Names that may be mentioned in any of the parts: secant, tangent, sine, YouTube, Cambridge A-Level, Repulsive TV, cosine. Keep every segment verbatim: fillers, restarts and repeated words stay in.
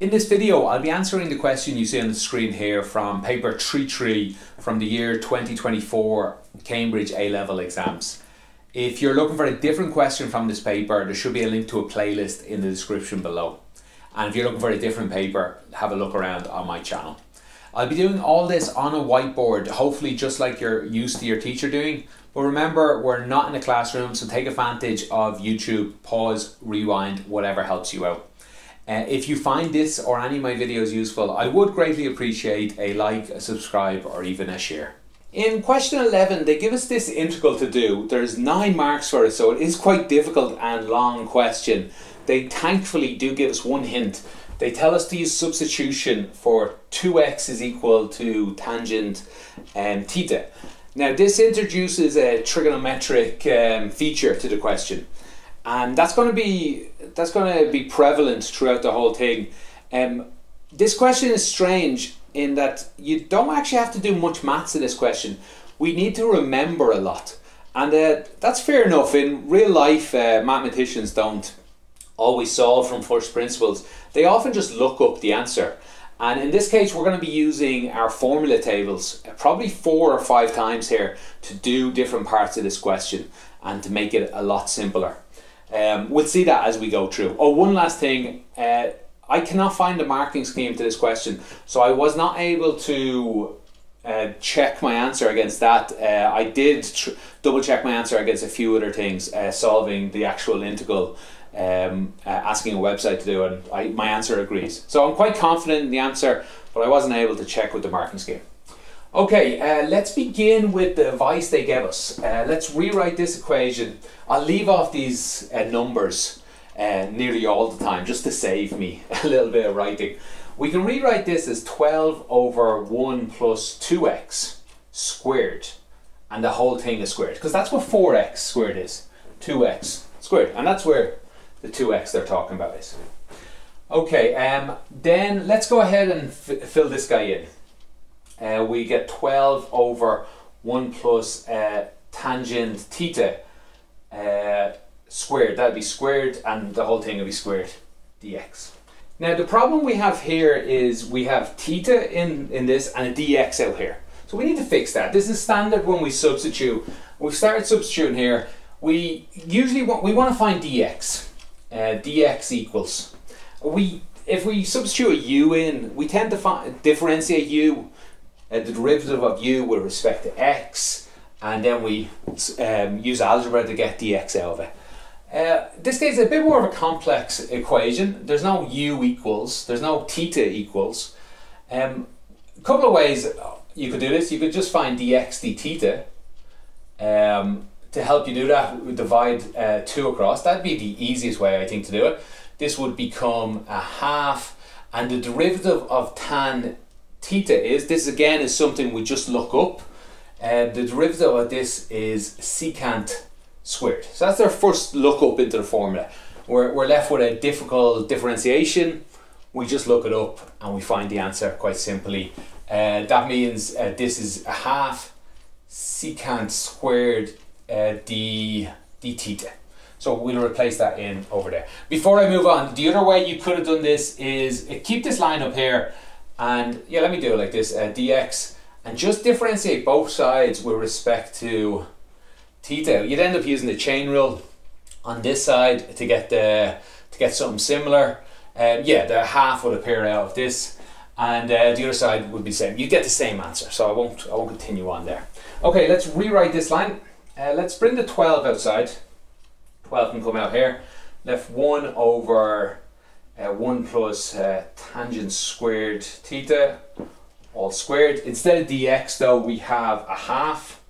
In this video, I'll be answering the question you see on the screen here from paper three three from the year twenty twenty-four Cambridge A-Level exams. If you're looking for a different question from this paper, there should be a link to a playlist in the description below. And if you're looking for a different paper, have a look around on my channel. I'll be doing all this on a whiteboard, hopefully just like you're used to your teacher doing. But remember, we're not in a classroom, so take advantage of YouTube, pause, rewind, whatever helps you out. Uh, if you find this or any of my videos useful, I would greatly appreciate a like, a subscribe, or even a share. In question eleven, they give us this integral to do. There's nine marks for it, so it is quite difficult and long question. They thankfully do give us one hint. They tell us to use substitution for two x is equal to tangent um, theta. Now this introduces a trigonometric um, feature to the question. And that's going to be that's going to be prevalent throughout the whole thing. Um, this question is strange in that you don't actually have to do much maths in this question. We need to remember a lot, and uh, that's fair enough. In real life, uh, mathematicians don't always solve from first principles. They often just look up the answer. And in this case, we're going to be using our formula tables probably four or five times here to do different parts of this question and to make it a lot simpler. Um, we'll see that as we go through. Oh, one last thing. Uh, I cannot find the marking scheme to this question, so I was not able to uh, check my answer against that. Uh, I did tr double check my answer against a few other things, uh, solving the actual integral, um, uh, asking a website to do it, and I, my answer agrees. So I'm quite confident in the answer, but I wasn't able to check with the marking scheme. Okay, uh, let's begin with the advice they gave us. Uh, let's rewrite this equation. I'll leave off these uh, numbers uh, nearly all the time just to save me a little bit of writing. We can rewrite this as twelve over one plus two x squared, and the whole thing is squared, because that's what four x squared is, two x squared, and that's where the two x they're talking about is. Okay, um, then let's go ahead and f fill this guy in. Uh, we get twelve over one plus uh, tangent theta uh, squared. That'd be squared, and the whole thing would be squared dx. Now the problem we have here is we have theta in, in this and a dx out here. So we need to fix that. This is standard when we substitute. We've started substituting here. We usually want, we want to find dx. Uh, dx equals. We, if we substitute a u in, we tend to find, differentiate u. Uh, the derivative of u with respect to x, and then we um, use algebra to get dx out of it. Uh, this case is a bit more of a complex equation. There's no u equals, there's no theta equals. Um, a couple of ways you could do this. You could just find dx d theta. Um, to help you do that, we divide uh, two across. That'd be the easiest way, I think, to do it. This would become a half, and the derivative of tan theta is, this again is something we just look up, and uh, the derivative of this is secant squared. So that's our first look up into the formula. We're, we're left with a difficult differentiation. We just look it up and we find the answer quite simply. Uh, that means uh, this is a half secant squared uh, d, d theta. So we'll replace that in over there. Before I move on, the other way you could have done this is uh, keep this line up here. And yeah, let me do it like this, uh, dx, and just differentiate both sides with respect to theta. You'd end up using the chain rule on this side to get the to get something similar. Um, yeah, the half would appear out of this, and uh, the other side would be the same. You'd get the same answer, so I won't I won't continue on there. Okay, let's rewrite this line. Uh, let's bring the twelve outside. twelve can come out here. Left one over. Uh, one plus uh, tangent squared theta, all squared. Instead of dx though, we have a half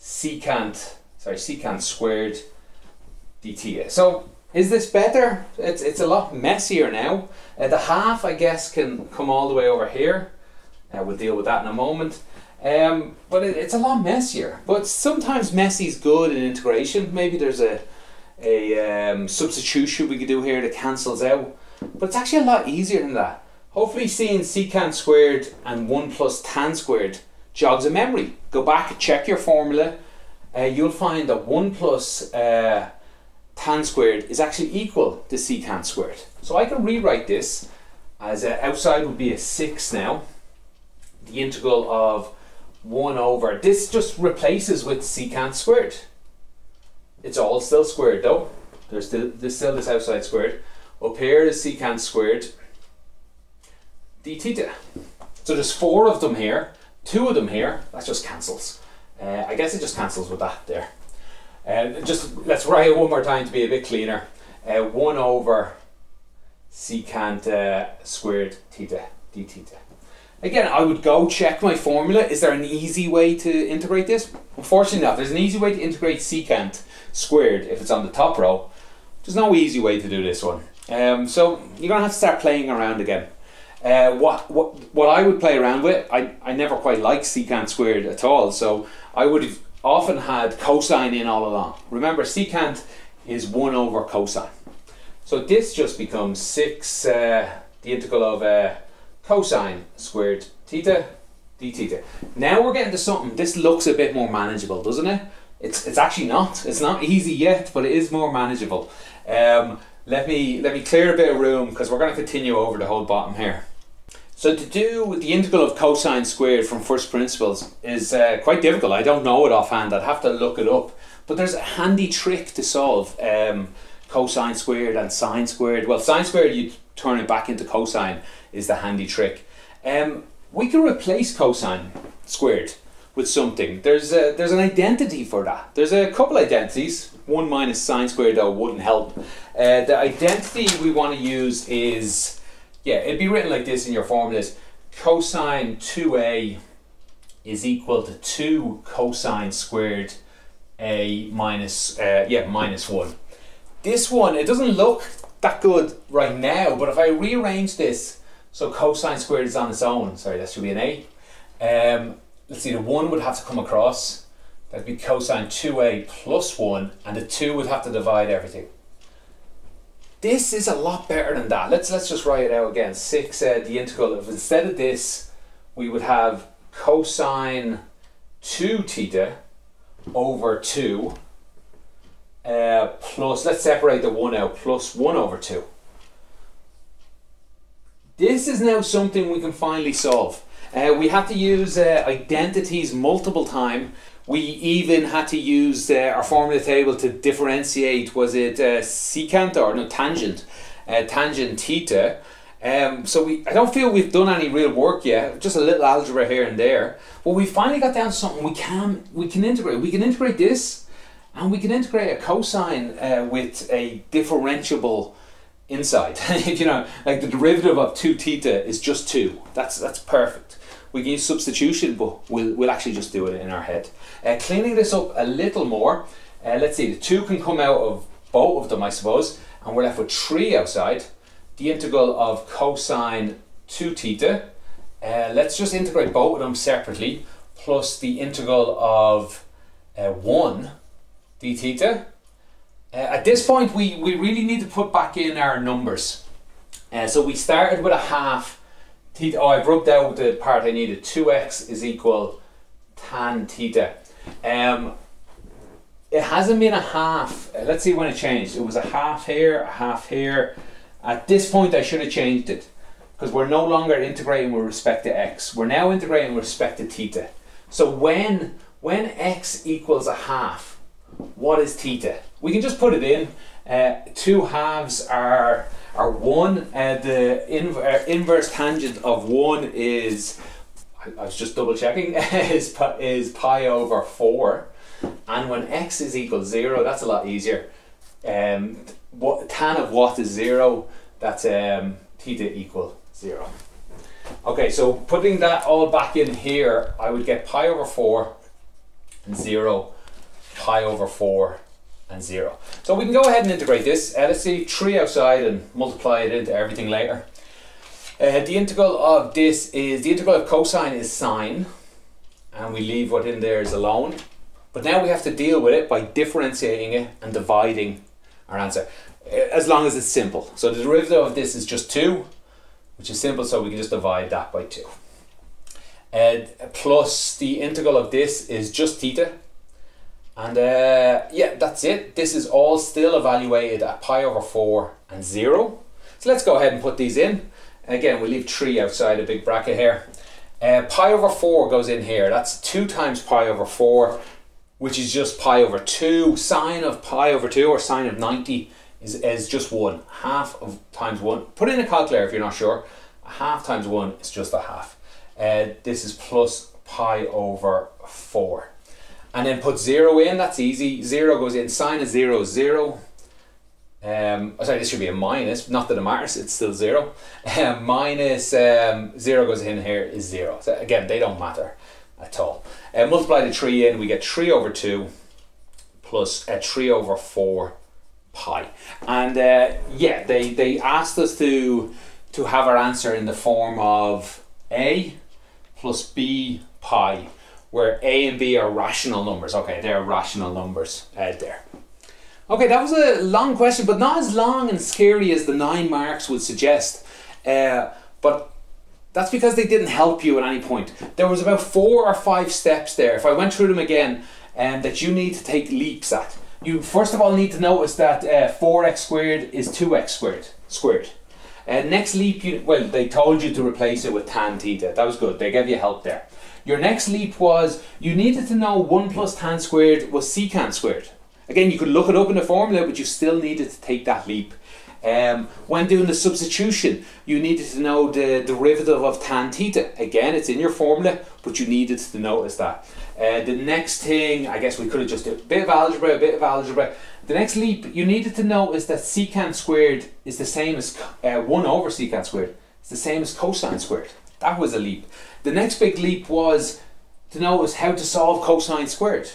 secant, sorry, secant squared d theta. So is this better? It's, it's a lot messier now. Uh, the half, I guess, can come all the way over here. Uh, we'll deal with that in a moment. Um, but it, it's a lot messier. But sometimes messy is good in integration. Maybe there's a, a um, substitution we could do here that cancels out. But it's actually a lot easier than that. Hopefully seeing secant squared and one plus tan squared jogs a memory. Go back, check your formula. Uh, you'll find that one plus uh, tan squared is actually equal to secant squared. So I can rewrite this as uh, outside would be a six now. The integral of one over, this just replaces with secant squared. It's all still squared though. There's still, there's still this outside squared. Up here is secant squared d theta. So there's four of them here, two of them here, that just cancels. Uh, I guess it just cancels with that there. Uh, just let's write it one more time to be a bit cleaner. Uh, one over secant uh, squared theta d theta. Again, I would go check my formula. Is there an easy way to integrate this? Unfortunately not. There's an easy way to integrate secant squared if it's on the top row. There's no easy way to do this one. Um, so you're going to have to start playing around again. Uh, what, what, what I would play around with, I, I never quite liked secant squared at all. So I would have often had cosine in all along. Remember, secant is one over cosine. So this just becomes six, uh, the integral of... Uh, cosine squared theta d theta. Now we're getting to something. This looks a bit more manageable, doesn't it? It's it's actually not. It's not easy yet, but it is more manageable. Um, let me let me clear a bit of room because we're going to continue over the whole bottom here. So to do the integral of cosine squared from first principles is uh, quite difficult. I don't know it offhand. I'd have to look it up. But there's a handy trick to solve um, cosine squared and sine squared. Well, sine squared you turn it back into cosine. Is the handy trick. Um, we can replace cosine squared with something. There's a, there's an identity for that. There's a couple identities. One minus sine squared though wouldn't help. Uh, the identity we want to use is, yeah, it'd be written like this in your formulas. Cosine two a is equal to two cosine squared a minus, uh, yeah, minus one. This one, it doesn't look that good right now, but if I rearrange this, so cosine squared is on its own. Sorry, that should be an A. Um, let's see, the one would have to come across. That'd be cosine two a plus one, and the two would have to divide everything. This is a lot better than that. Let's let's just write it out again. six, uh, the integral of, instead of this, we would have cosine two theta over two uh, plus, let's separate the one out, plus one over two. This is now something we can finally solve. Uh, we had to use uh, identities multiple time. We even had to use uh, our formula table to differentiate, was it uh, secant or no, tangent, uh, tangent theta. Um, so we, I don't feel we've done any real work yet, just a little algebra here and there. But we finally got down to something we can, we can integrate. We can integrate this, and we can integrate a cosine uh, with a differentiable inside. You know, like the derivative of two theta is just two. That's that's perfect. We can use substitution, but we'll, we'll actually just do it in our head. Uh, cleaning this up a little more, uh, let's see, the two can come out of both of them, I suppose, and we're left with three outside. The integral of cosine two theta, uh, let's just integrate both of them separately, plus the integral of uh, one d theta. Uh, at this point, we, we really need to put back in our numbers. Uh, so we started with a half theta. Oh, I've rubbed out the part I needed. two x is equal tan theta. Um, it hasn't been a half. Uh, let's see when it changed. It was a half here, a half here. At this point, I should have changed it because we're no longer integrating with respect to x. We're now integrating with respect to theta. So when, when x equals a half, what is theta? We can just put it in. Uh, two halves are are one. Uh, the in, uh, inverse tangent of one is, I, I was just double checking, is pi, is pi over four. And when x is equal to zero, that's a lot easier. Um, what tan of what is zero? That's um, theta equal zero. Okay, so putting that all back in here, I would get pi over four and zero. Pi over four and zero. So we can go ahead and integrate this. Uh, let's see, three outside and multiply it into everything later. Uh, the integral of this is, the integral of cosine is sine, and we leave what in there is alone. But now we have to deal with it by differentiating it and dividing our answer, as long as it's simple. So the derivative of this is just two, which is simple, so we can just divide that by two. Uh, plus the integral of this is just theta. And uh, yeah, that's it. This is all still evaluated at pi over four and zero. So let's go ahead and put these in. Again, we leave three outside a big bracket here. Uh, pi over four goes in here. That's two times pi over four, which is just pi over two. Sine of pi over two, or sine of ninety, is, is just one. Half of times one. Put in a calculator if you're not sure. A half times one is just a half. Uh, this is plus pi over four. And then put zero in, that's easy. Zero goes in, sine of zero is zero. Um, oh, sorry, this should be a minus, not that it matters, it's still zero. Um, minus um, zero goes in here is zero. So again, they don't matter at all. Uh, multiply the three in, we get three over two plus uh, three over four pi. And uh, yeah, they, they asked us to, to have our answer in the form of a plus b pi, where a and b are rational numbers. Okay, they're rational numbers out there. Okay, that was a long question, but not as long and scary as the nine marks would suggest. Uh, but that's because they didn't help you at any point. There was about four or five steps there, if I went through them again, um, that you need to take leaps at. You first of all need to notice that uh, four x squared is two x squared. squared. Uh, next leap, you, well, they told you to replace it with tan theta. That was good, they gave you help there. Your next leap was, you needed to know one plus tan squared was secant squared. Again, you could look it up in the formula, but you still needed to take that leap. Um, when doing the substitution, you needed to know the derivative of tan theta. Again, it's in your formula, but you needed to notice that. Uh, the next thing, I guess we could have just done a bit of algebra, a bit of algebra. The next leap, you needed to notice that secant squared is the same as uh, one over secant squared. It's the same as cosine squared. That was a leap. The next big leap was to notice how to solve cosine squared.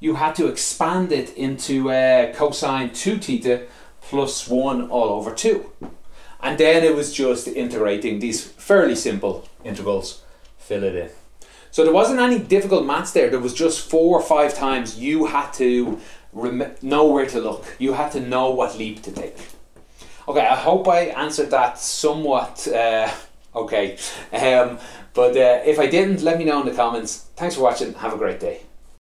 You had to expand it into uh, cosine two theta plus one all over two. And then it was just integrating these fairly simple integrals, fill it in. So there wasn't any difficult maths there, there was just four or five times you had to know where to look. You had to know what leap to take. Okay, I hope I answered that somewhat uh, okay. Um, but uh, if I didn't, let me know in the comments. Thanks for watching, have a great day.